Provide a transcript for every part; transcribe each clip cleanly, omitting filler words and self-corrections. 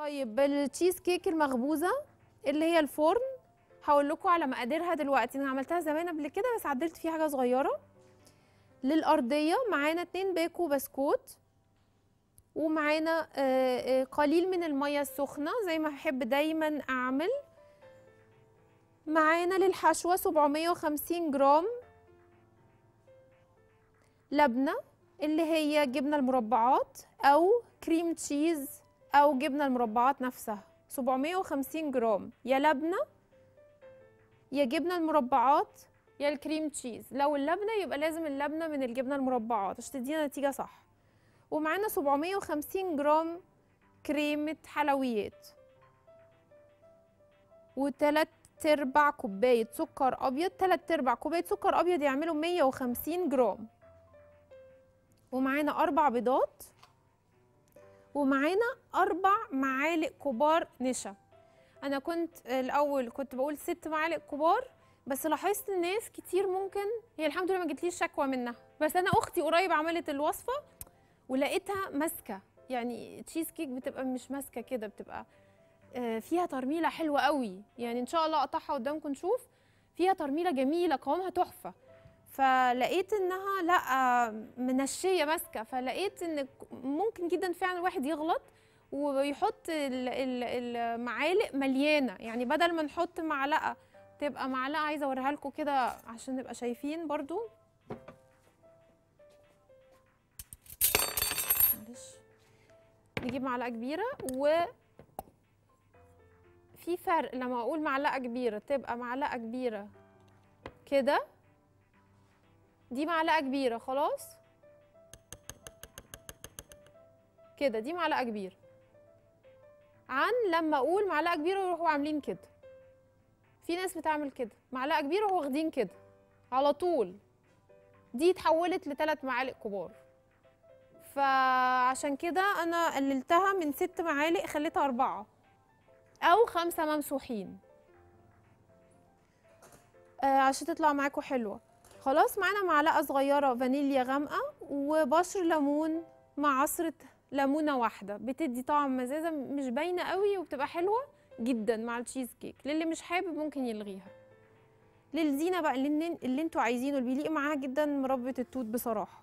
طيب التشيز كيك المخبوزه اللي هي الفرن هقول لكم على مقاديرها دلوقتي. انا عملتها زمان قبل كده بس عدلت فيه حاجه صغيره. للارضيه معانا 2 باكو بسكوت ومعانا قليل من الميه السخنه زي ما بحب دايما اعمل. معانا للحشوه 750 جرام لبنه اللي هي جبنه المربعات او كريم تشيز او جبنه المربعات نفسها. 750 جرام يا لبنه يا جبنه المربعات يا الكريم تشيز. لو اللبنه يبقى لازم اللبنه من الجبنه المربعات عشان تدينا نتيجه صح. ومعانا 750 جرام كريمه حلويات و3 ارباع كوبايه سكر ابيض. 3 ارباع كوبايه سكر ابيض يعملوا 150 جرام. ومعانا 4 بيضات ومعانا 4 معالق كبار نشا. انا كنت الاول بقول 6 معالق كبار بس لاحظت الناس كتير ممكن هي الحمد لله ما جتليش شكوى منها، بس انا اختي قريب عملت الوصفه ولقيتها ماسكه، يعني تشيز كيك بتبقى مش ماسكه كده، بتبقى فيها ترميله حلوه قوي، يعني ان شاء الله اقطعها قدامكم نشوف. فيها ترميله جميله قوامها تحفه، فلقيت انها لا منشيه ماسكه، فلقيت ان ممكن جدا فعلا الواحد يغلط ويحط المعالق مليانه، يعني بدل ما نحط معلقه تبقى معلقه. عايزه اوريها لكم كده عشان نبقى شايفين برضو. معلش نجيب معلقه كبيره. وفي فرق لما اقول معلقه كبيره تبقى معلقه كبيره كده، دي معلقه كبيره خلاص كده، دي معلقه كبيره، عن لما اقول معلقه كبيره ويروحوا عاملين كده. في ناس بتعمل كده معلقه كبيره واخدين كده على طول، دي اتحولت ل3 معالق كبار، فعشان كده انا قللتها من 6 معالق خليتها 4 او 5 ممسوحين عشان تطلع معاكم حلوه. خلاص معانا معلقه صغيره فانيليا غامقه وبشر ليمون مع عصره ليمونه واحده، بتدي طعم مزازه مش باينه قوي وبتبقى حلوه جدا مع التشيز كيك. للي مش حابب ممكن يلغيها. للزينه بقى اللي انتوا عايزينه، اللي بيليق معاها جدا مربى التوت بصراحه.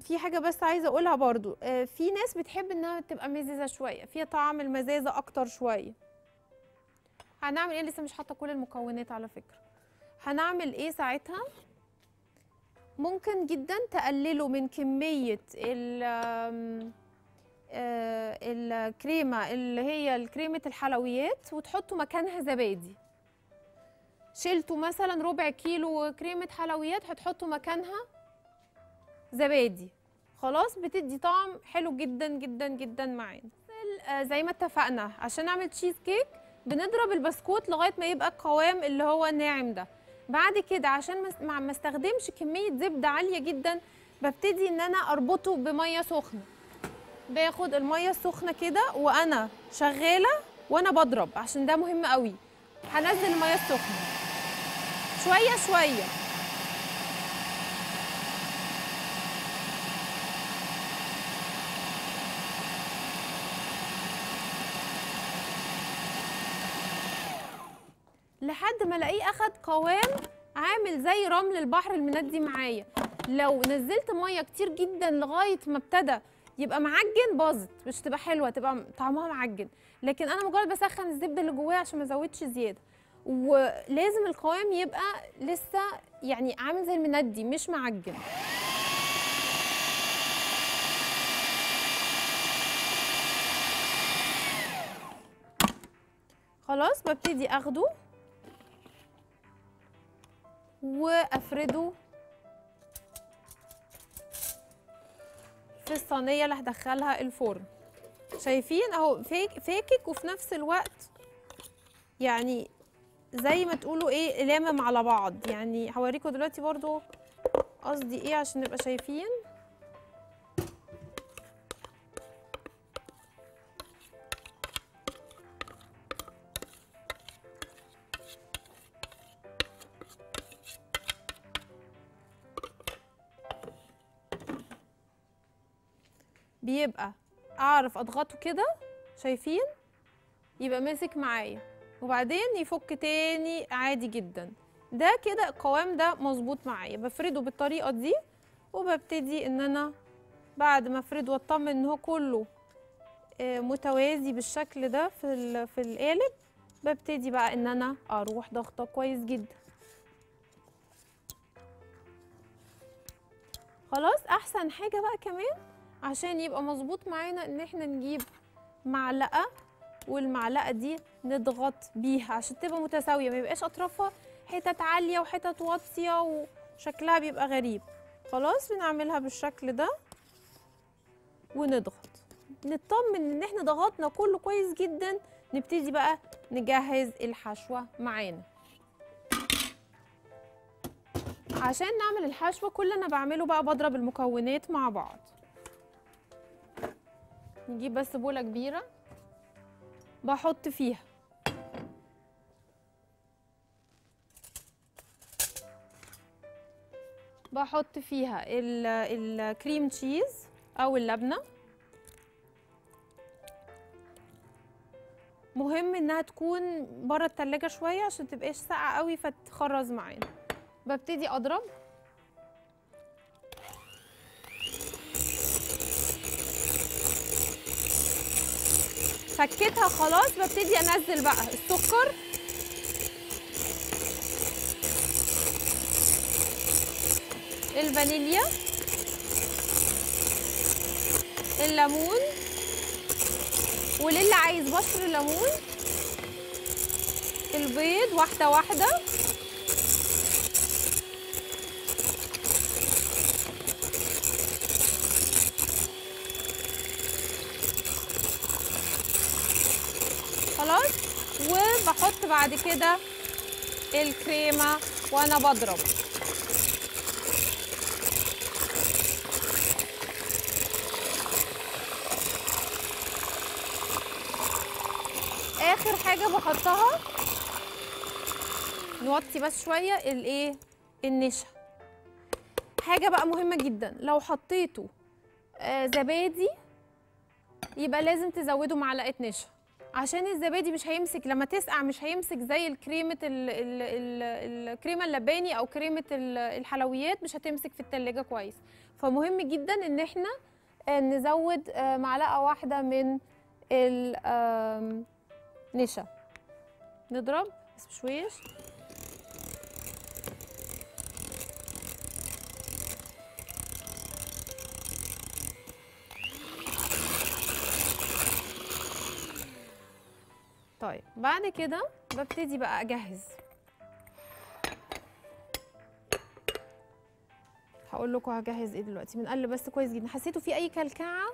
في حاجه بس عايزه اقولها برضو، في ناس بتحب انها تبقى مزازه شويه، فيها طعم المزازه اكتر شويه. هنعمل ايه؟ لسه مش حاطه كل المكونات على فكره. هنعمل ايه ساعتها؟ ممكن جدا تقللوا من كميه الكريمه اللي هي كريمه الحلويات وتحطوا مكانها زبادي. شلتوا مثلا ربع كيلو كريمه حلويات هتحطوا مكانها زبادي، خلاص بتدي طعم حلو جدا جدا جدا معانا. زي ما اتفقنا عشان نعمل تشيز كيك بنضرب البسكوت لغايه ما يبقى القوام اللي هو الناعم ده. بعد كده عشان ما استخدمش كميه زبده عاليه جدا ببتدي ان انا اربطه بميه سخنه. باخد الميه السخنه كده وانا شغاله وانا بضرب عشان ده مهم قوي. هنزل الميه السخنه شويه شويه. لحد ما الاقيه اخد قوام عامل زي رمل البحر المندي معايا. لو نزلت ميه كتير جدا لغايه ما ابتدى يبقى معجن باظت، مش تبقى حلوه، تبقى طعمها معجن. لكن انا مجرد بسخن الزبده اللي جواه عشان ما ازودش زياده، ولازم القوام يبقى لسه يعني عامل زي المندي مش معجن. خلاص ببتدي اخده وافرده في الصينيه اللي هدخلها الفرن. شايفين اهو فاكك وفي نفس الوقت يعني زي ما تقولوا ايه لامم على بعض. يعني هوريكم دلوقتي برضو قصدي ايه عشان نبقى شايفين. بيبقى اعرف اضغطه كده، شايفين؟ يبقى ماسك معايا، وبعدين يفك تاني عادي جدا. ده كده القوام ده مظبوط معايا، بفرده بالطريقه دي، وببتدي ان انا بعد ما افرده واطمن ان هو كله متوازي بالشكل ده في القالب، ببتدي بقى ان انا اروح ضغطه كويس جدا. خلاص. احسن حاجه بقى كمان عشان يبقى مظبوط معانا ان احنا نجيب معلقه، والمعلقه دي نضغط بيها عشان تبقى متساويه، ما يبقاش اطرافها حتت عاليه وحتت واطيه وشكلها بيبقى غريب. خلاص، بنعملها بالشكل ده ونضغط، نطمن ان احنا ضغطنا كله كويس جدا. نبتدي بقى نجهز الحشوه معانا. عشان نعمل الحشوه كل اللي انا بعمله بقى بضرب المكونات مع بعض. نجيب بس بوله كبيره بحط فيها الكريم تشيز او اللبنه. مهم انها تكون بره التلاجة شويه عشان متبقاش ساقعه قوي فتخرز معانا. ببتدي اضرب فكتها. خلاص، ببتدي انزل بقى السكر. الفانيليا، الليمون، وللي عايز بشر الليمون، البيض، واحده واحده. خلاص، وبحط بعد كده الكريمه وانا بضرب. اخر حاجه بحطها نوطي بس شويه الايه، النشا. حاجه بقى مهمه جدا، لو حطيتوا زبادي يبقى لازم تزودوا معلقه نشا، عشان الزبادي مش هيمسك لما تسقع، مش هيمسك زي الكريمه الكريمه اللباني او كريمه الحلويات، مش هتمسك في التلاجة كويس. فمهم جدا ان احنا نزود معلقه واحده من نشا. نضرب بس بشويش. طيب، بعد كده ببتدي بقى اجهز. هقول لكم هجهز ايه دلوقتي. بنقلب بس كويس جدا، حسيتوا في اي كلكعه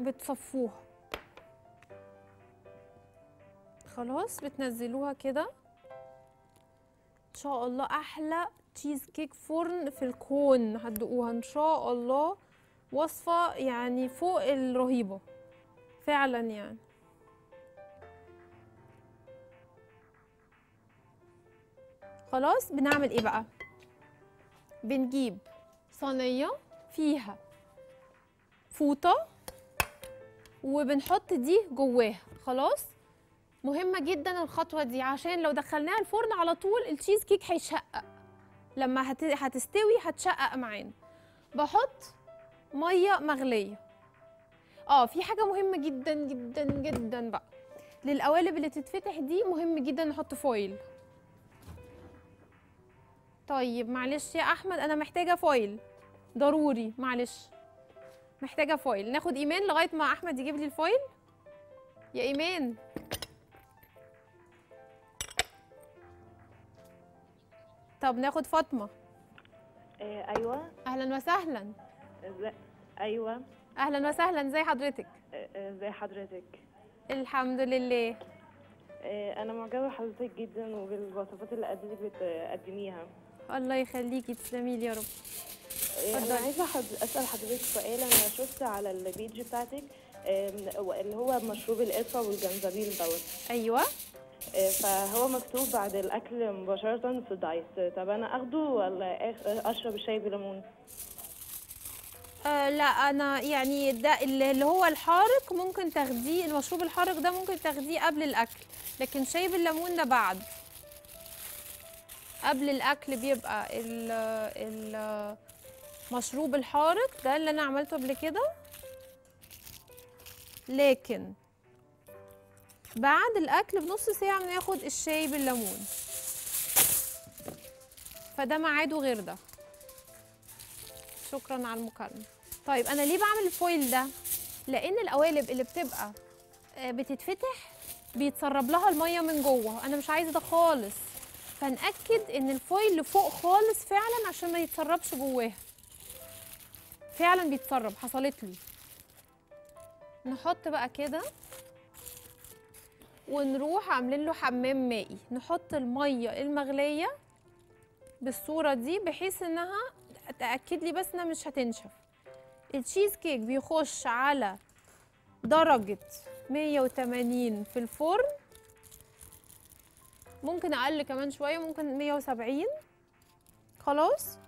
بتصفوها. خلاص، بتنزلوها كده. ان شاء الله احلى تشيز كيك فرن في الكون هتدوقوها ان شاء الله. وصفه يعني فوق الرهيبه فعلا يعني. خلاص، بنعمل ايه بقى؟ بنجيب صينيه فيها فوطه وبنحط دي جواها. خلاص، مهمه جدا الخطوه دي عشان لو دخلناها الفرن على طول التشيز كيك هيشقق، لما هتستوي هتشقق معانا. بحط ميه مغليه. في حاجه مهمه جدا جدا جدا بقى للقوالب اللي تتفتح دي، مهم جدا نحط فويل. طيب معلش يا احمد، انا محتاجه فويل ضروري، معلش محتاجه فويل. ناخد ايمان لغايه ما احمد يجيب لي الفويل. يا ايمان، طب ناخد فاطمه. ايوه، اهلا وسهلا. ايوه، اهلا وسهلا. ازي حضرتك؟ ازي حضرتك؟ الحمد لله. انا معجبه بحضرتك جدا وبالوصفات اللي حضرتك بتقدميها. الله يخليكي، تسلمي لي يا رب. انا عايزه اسال حضرتك سؤال. انا شفت على البيج بتاعتك اللي هو مشروب القرفه والجنزبيل دوت. ايوه، فهو مكتوب بعد الاكل مباشره في الدايت. طب انا اخده ولا اشرب الشاي بليمون؟ لا انا يعني ده اللي هو الحارق ممكن تاخديه، المشروب الحارق ده ممكن تاخديه قبل الاكل، لكن شاي بالليمون ده بعد. قبل الاكل بيبقى المشروب الحارق ده اللي انا عملته قبل كده، لكن بعد الاكل بنص ساعه بناخد الشاي بالليمون، فده ميعاده غير ده. شكرا على المقارنه. طيب انا ليه بعمل الفويل ده؟ لان القوالب اللي بتبقى بتتفتح بيتسرب لها الميه من جوه، انا مش عايزه ده خالص، فنأكد ان الفويل لفوق خالص فعلا عشان ما يتسربش جواها. فعلا بيتسرب، حصلت لي. نحط بقى كده ونروح عاملين له حمام مائي، نحط الميه المغليه بالصوره دي بحيث انها تأكد لي بس انها مش هتنشف. التشيز كيك بيخش على درجه 180 في الفرن، ممكن اقل كمان شويه، ممكن 170. خلاص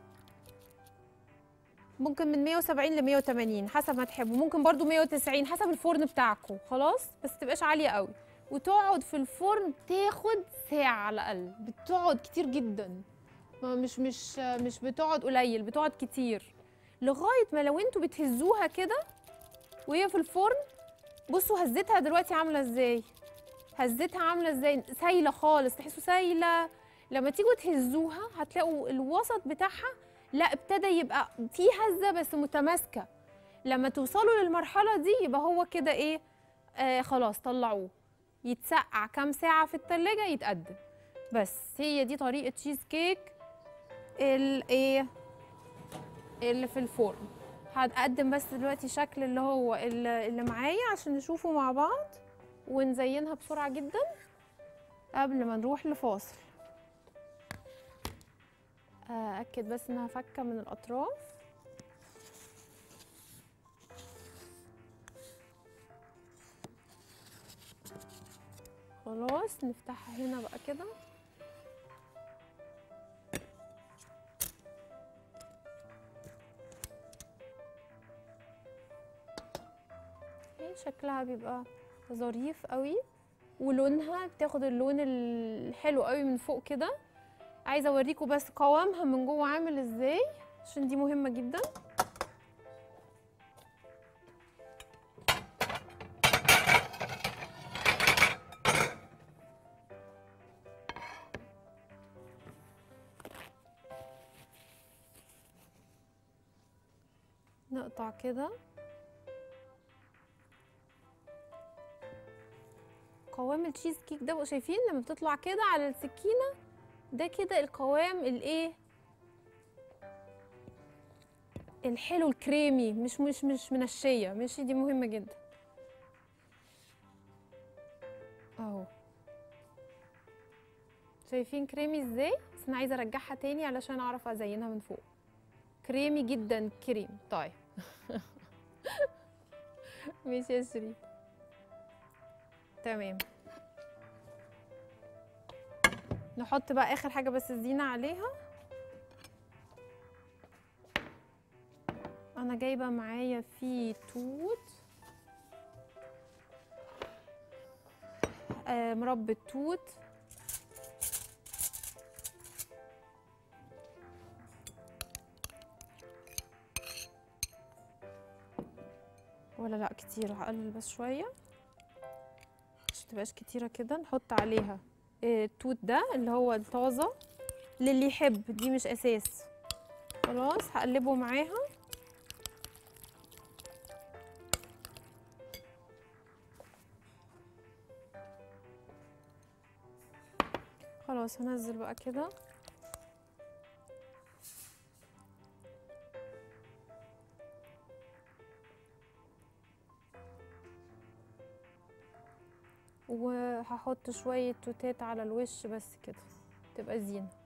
ممكن من 170 ل 180 حسب ما تحبوا، ممكن برضو 190 حسب الفرن بتاعكم. خلاص بس متبقاش عاليه قوي، وتقعد في الفرن تاخد ساعه على الاقل. بتقعد كتير جدا، مش بتقعد قليل، بتقعد كتير، لغايه ما لو انتوا بتهزوها كده وهي في الفرن. بصوا هزيتها دلوقتي عامله ازاي، هزيتها عامله ازاي، سايله خالص، تحسوا سايله. لما تيجوا تهزوها هتلاقوا الوسط بتاعها لا ابتدى يبقى فيه هزه بس متماسكه. لما توصلوا للمرحله دي يبقى هو كده ايه، خلاص طلعوه يتسقع كام ساعه في التلاجة يتقدم. بس هي دي طريقه تشيز كيك الايه اللي في الفرن. هقدم بس دلوقتي شكل اللي هو اللي معايا عشان نشوفه مع بعض ونزينها بسرعه جدا قبل ما نروح لفاصل. أأكد بس انها فكه من الاطراف. خلاص نفتحها هنا بقى كده. شكلها بيبقى ظريف قوي، ولونها بتاخد اللون الحلو قوي من فوق كده. عايزه اوريكم بس قوامها من جوه عامل ازاي عشان دي مهمه جدا. نقطع كده قوام التشيز كيك ده. بقوا شايفين لما بتطلع كده على السكينه ده كده القوام الايه الحلو الكريمي، مش منشيه. ماشي دي مهمه جدا اهو. شايفين كريمي ازاي؟ بس انا عايزه ارجعها تاني علشان اعرف ازينها من فوق. كريمي جدا، كريم. طيب ماشي يا شريف، تمام. نحط بقى اخر حاجه بس الزينه عليها. انا جايبه معايا فيه توت، مربى التوت، ولا لا كتير، هقلل بس شويه عشان متبقاش كتيره كده. نحط عليها التوت ده اللي هو الطازه للي يحب، دي مش اساس. خلاص هقلبه معاها. خلاص هنزل بقى كده. وهحط شوية توتات على الوش بس كده تبقى زينة.